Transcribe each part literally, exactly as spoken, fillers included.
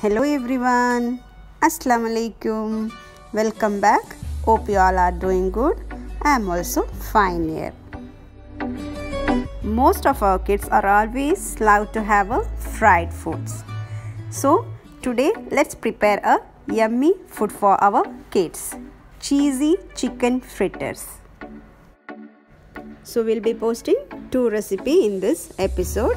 Hello everyone, assalamualaikum. Welcome back. Hope you all are doing good. I am also fine here. Most of our kids are always love to have a fried foods, so today let's prepare a yummy food for our kids: cheesy chicken fritters. So we'll be posting two recipes in this episode.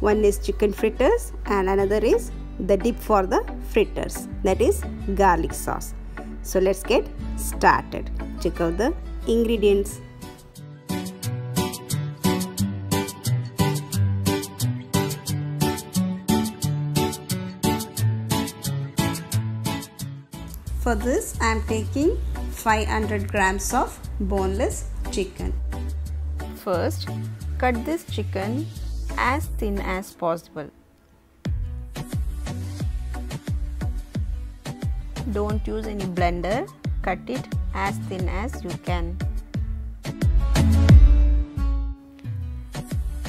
One is chicken fritters and another is the dip for the fritters, that is garlic sauce. So let's get started. Check out the ingredients. For this I am taking five hundred grams of boneless chicken. First, cut this chicken as thin as possible. Don't use any blender, cut it as thin as you can.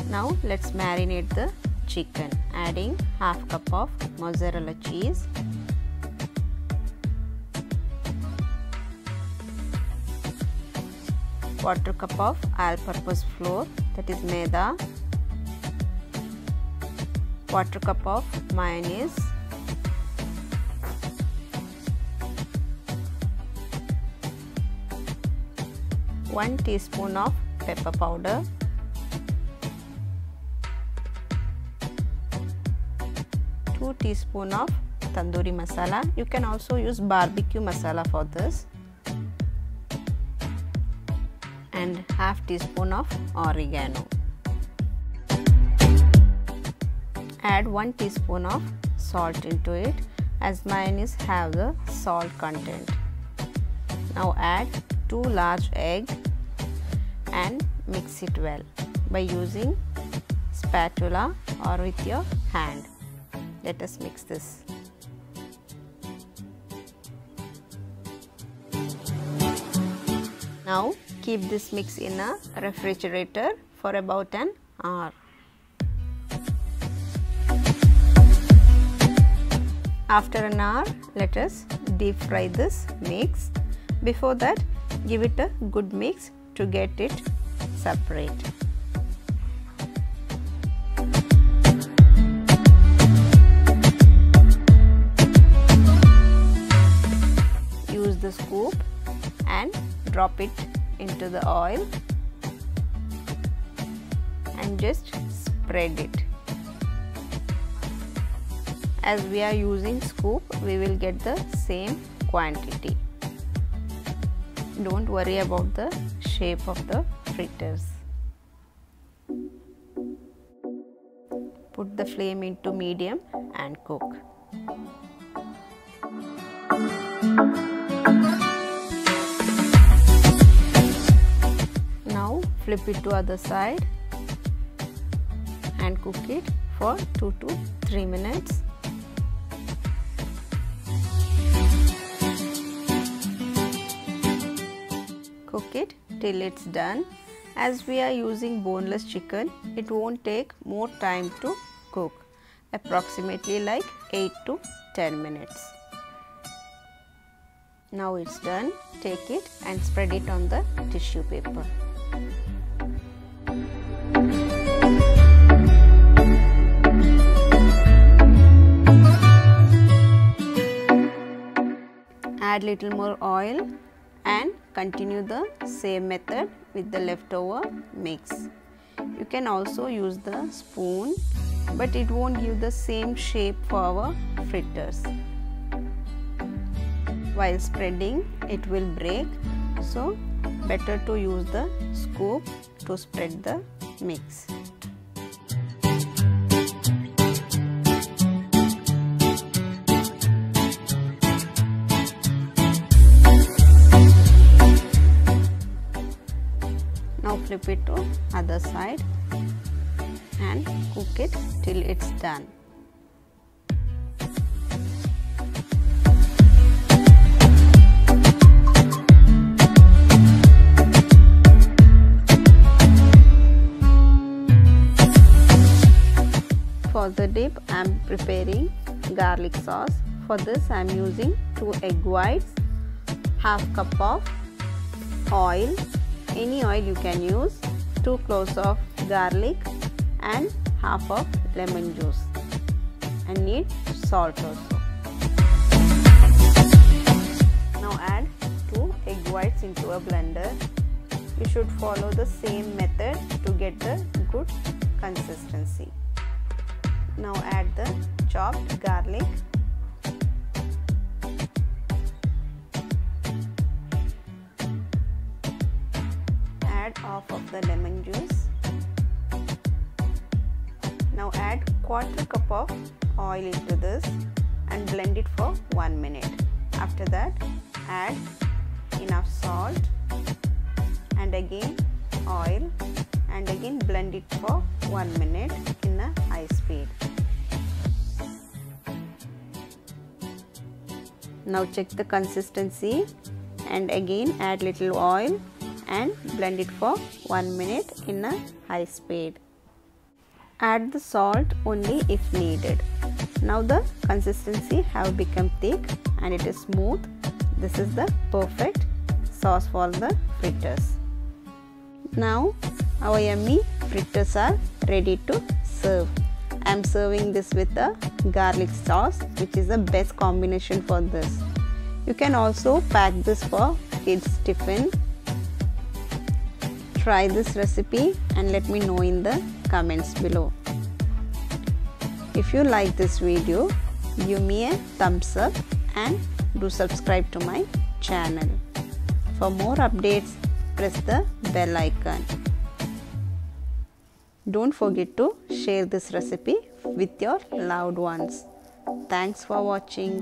Now let's marinate the chicken, adding half cup of mozzarella cheese, quarter cup of all-purpose flour, that is maida, quarter cup of mayonnaise, one teaspoon of pepper powder, two teaspoon of tandoori masala. You can also use barbecue masala for this, and half teaspoon of oregano. Add one teaspoon of salt into it, as mayonnaise have the salt content. Now add two large egg and mix it well by using spatula or with your hand. Let us mix this. Now keep this mix in a refrigerator for about an hour. After an hour, let us deep fry this mix. Before that, give it a good mix to get it separate. Use the scoop and drop it into the oil and just spread it. As we are using scoop, we will get the same quantity. Don't worry about the shape of the fritters. Put the flame into medium and cook. Now flip it to other side and cook it for two to three minutes. Cook it till it's done. As we are using boneless chicken, it won't take more time to cook, approximately like eight to ten minutes. Now it's done. Take it and spread it on the tissue paper. Add little more oil and continue the same method with the leftover mix. You can also use the spoon, but it won't give the same shape for our fritters. While spreading, it will break, so better to use the scoop to spread the mix. Flip it to other side and cook it till it's done. For the dip, I am preparing garlic sauce. For this I am using two egg whites, half cup of oil, any oil you can use, two cloves of garlic and half of lemon juice, and need salt also. Now add two egg whites into a blender. You should follow the same method to get the good consistency. Now add the chopped garlic. Add half of the lemon juice. Now add quarter cup of oil into this and blend it for one minute. After that, add enough salt and again oil and again blend it for one minute in a high speed. Now check the consistency and again add little oil and blend it for one minute in a high speed. Add the salt only if needed. Now the consistency have become thick and it is smooth. This is the perfect sauce for the fritters. Now our yummy fritters are ready to serve. I am serving this with a garlic sauce, which is the best combination for this. You can also pack this for kids' tiffin. Try this recipe and let me know in the comments below. If you like this video, give me a thumbs up and do subscribe to my channel. For more updates, press the bell icon. Don't forget to share this recipe with your loved ones. Thanks for watching.